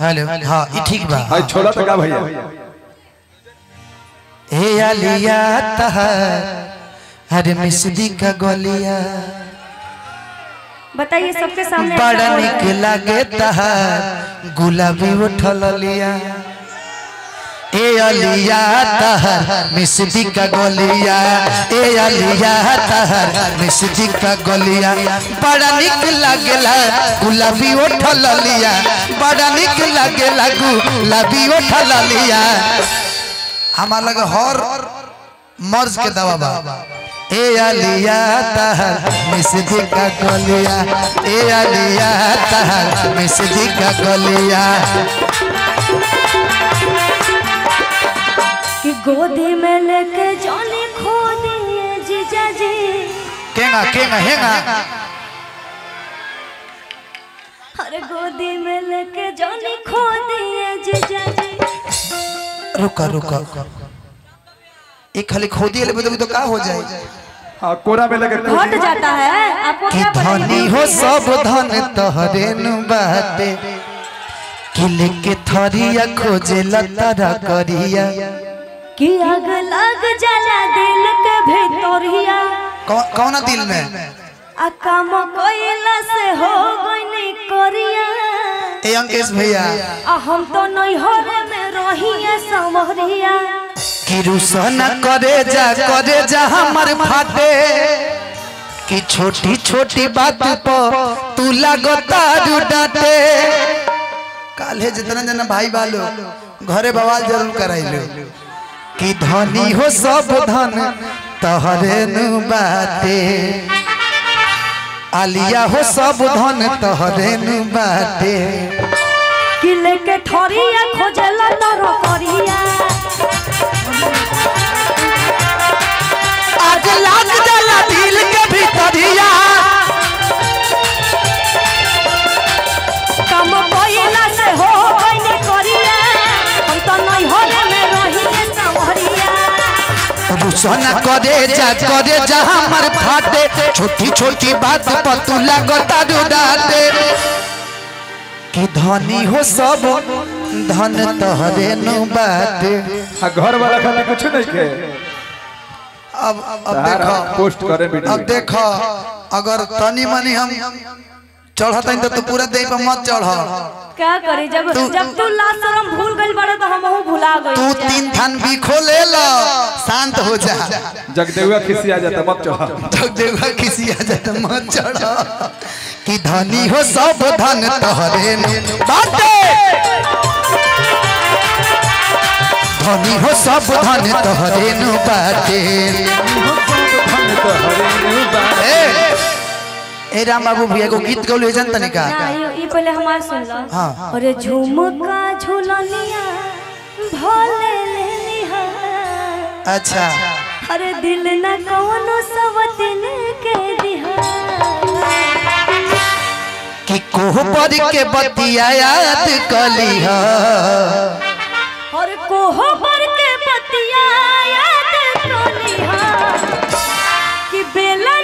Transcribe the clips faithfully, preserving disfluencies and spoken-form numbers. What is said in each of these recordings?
Hello हाँ ये ठीक बा। हां छोड़ा तो का भैया ए अलिया तहर हर मिसदी का गोलिया बताइए सबके सामने बड़ा निक लागे तहर गुलाबी उठल लिया ए अलिया तहर मिसदी का गोलिया ए अलिया तहर मिसदी का गोलिया बड़ा निक लागला गुलाबी उठल लिया बड़ा निक लागला गुलाबी उठल लिया हमार लगे हर मर्ज के दवा बा ए अलिया तहर मिसदी का गोलिया ए अलिया तहर मिसदी का गोलिया गोदी में लेके जाने खो दिए जीजा जी केंगा केंगा हेंगा अरे गोदी में लेके जाने खो दिए जीजा जी रुका रुका एक खाली खो दिए ले तो क्या हो जाए हां कोरा में लेके हट जाता है आपको क्या धनी हो सब धन तहरे नु बाते कि लेके थरिया खोजे लतारा करिया कि आग लग जाला दिल के भीतरिया कौन दिल में आ काम कोइला से हो गइनी करिया ए अंकेश भैया आ हम तो नहीं होरे में रहिए समहरिया कि रुसना करे जा करे जा हमर फाटे कि छोटी छोटी बात पर तू लगता डाटे काले जितना जना भाई बालो घरे बवाल जरूर कराइलो कि धनी हो सब धन तहरे नु बाते आलिया हो सब धन तहरे नु बाते कि लेके थरिया खोजला तोरो करिया आज लाग जाला दिल के भीतरिया कम कोइला से हो गइने करिया हम तो नहीं होले में रही रुसना करे जा करे जा हमर फाटे छोटी छोटी बात पर तू लगता डाटे कि धनी हो सब धन तोहरे नु बाटे घर वाला खाली कुछ नहीं के अब अब देखो पोस्ट करे वीडियो अब देखो अगर तनी मनी हम चढ़त तो तू पूरा देह पर मत चढ़ क्या करे जब जब तू लाज शर्म भूल गइल बड़े तो हमहू भुला गइल तू तीन थान भी खोले लो शांत हो जा जगदेवा किसी आ जाता मत चढ़ जगदेवा किसी आ जाता मत चढ़ कि धनी हो सब धन तोहरे नु बाटे धनी हो सब धन तोहरे नु बाटे ए रामबाबू भैया को गीत गौले जन तने का ये पहले हमार सुन लो हां अरे झुमका झुलनिया भोले लेनिहा अच्छा अरे दिल ना कोनो सवतिन के दिहा कि कोह पर के बतिया याद कलिहा और कोह पर के बतिया याद कलिहा कि बेला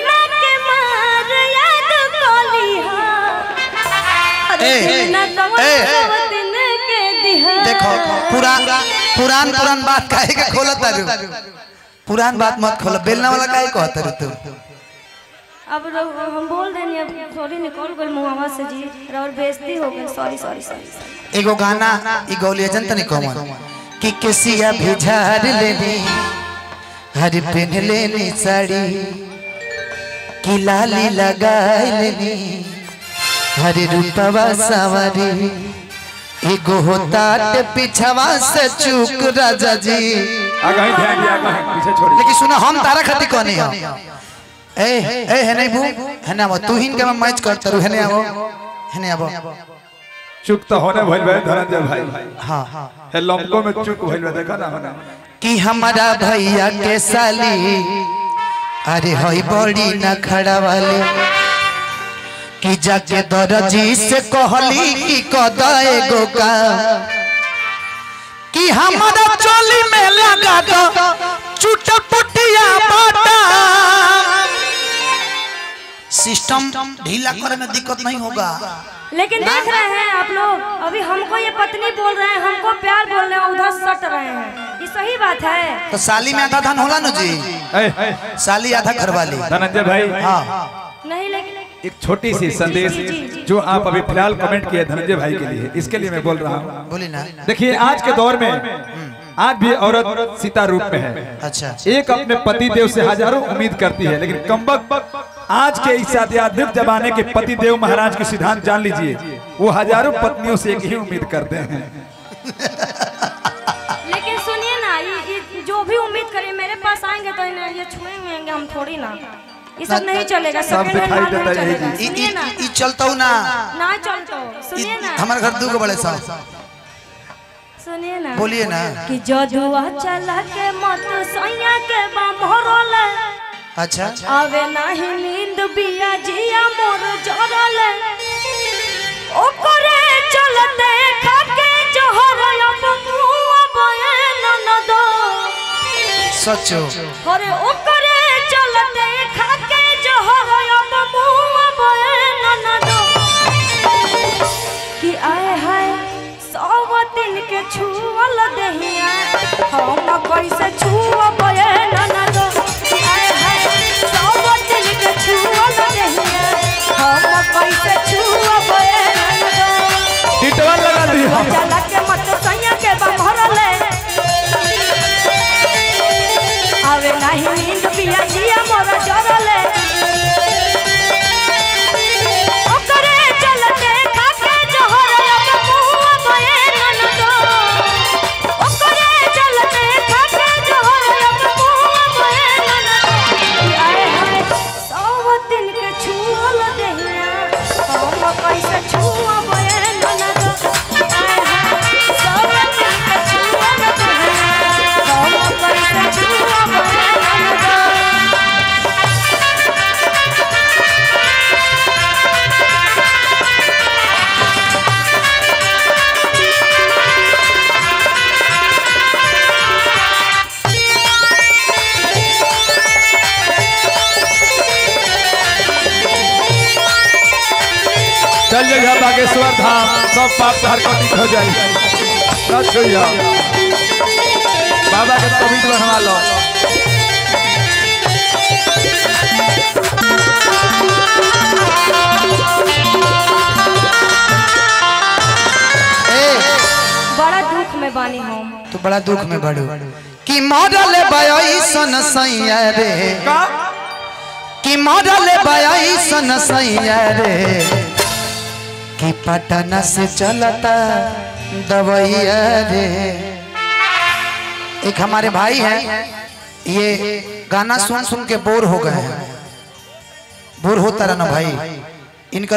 ए, ए, देखो पुरान पुरान पुरान बात काहे के खोलत तारू पुरान बात मत खोल बेलना वाला काहे कहत रे तू अब हम बोल देनी अब सॉरी निकल गइल मुहावा से जी और बेइज्जती हो गई सॉरी सॉरी सॉरी एगो गाना ई गौलिया जन तनी कोमन कि केसिया भिझार लेनी हर पेन लेनी साड़ी कि लाली लगाई लेनी हरे रूपवा सावरी एगो होता ते पिछवा से चूक राजा जी आगे ध्यान दिया आगे पीछे छोड़ लेकिन सुना हम तारा खाती कोनी है ए ए है नहीं भू है ना वो तू ही इनके मैं मैच करत रहू है ना वो है ना वो चूक तो होने भइल भाई धनंजय भाई हां हे लमको में चूक भइल बा देखा ना कि हमारा भैया के साली अरे होई बड़ी ना खड़ा वाले कि जाके दरजी से कहली कि कदाए गो का कि हमारा चोली में लगा दो चूटा पुटिया बाटा सिस्टम ढीला करने में दिक्कत नहीं होगा लेकिन देख रहे हैं आप लोग, अभी हमको ये पत्नी बोल रहे हैं, हमको प्यार बोल रहे हैं, उधर सट रहे हैं। ये सही बात है। तो साली में आधा धन होला ना जी, साली आधा घरवाली। धनंजय भाई हाँ नहीं, लेकिन एक छोटी सी संदेश जो आप अभी फिलहाल कमेंट किए धनंजय भाई के लिए, इसके लिए मैं बोल रहा हूँ। बोलिए ना। देखिए आज के दौर में आज भी औरत सीता रूप में है। अच्छा। एक अपने पति देव से हजारों उम्मीद करती है, लेकिन कमबख्त आज के इस आध्यात्मिक जमाने के पति देव महाराज के सिद्धांत जान लीजिए, वो हजारों पत्नियों से एक ही उम्मीद करते हैं। लेकिन सुनिए ना, जो भी उम्मीद करे मेरे पास आएंगे तो ये छुए हुएंगे हम थोड़ी ना, ये सब नहीं चलेगा। सब दिखाई देता है ये चलता हूँ ना ना चलता हूँ। सुनिए ना, हमारे घर दूगो बड़े साहब। सुनिए ना, बोलिए ना कि जजुआ चला के मत सैया के बामरोले। अच्छा। आवे नहीं नींद बिया जिया मोर जोरोले, ओकरे चलते खाके जोहरया बमुआ बया ननदो। सचो अरे ओकरे चलते खाके जोहरया बमुआ बया ननदो। कि आए हाय सौ दिन के छुअल दहिया, हम कैसे छुआ बया ननदो। आए हाय सौ दिन के छुअल दहिया, हम कैसे छुआ बया ननदो। टिटवा लगा दिया चला के मत सैया के बमरले, आवे नहीं नींद पिया जिया मोर जरले। बागेश्वर धाम सब पाप हर कटित हो जाए। बाबा के पवित्र हमारा बड़ा दुख में बानी हो तो बड़ा दुख में बड़ो कि मॉडल सन सैया रे, कि मॉडल सन सैया रे, कि पटना से चलता दवैया रे। एक हमारे भाई हैं, ये गाना सुन सुन के बोर हो गए हैं। बोर होता रहना भाई, इनका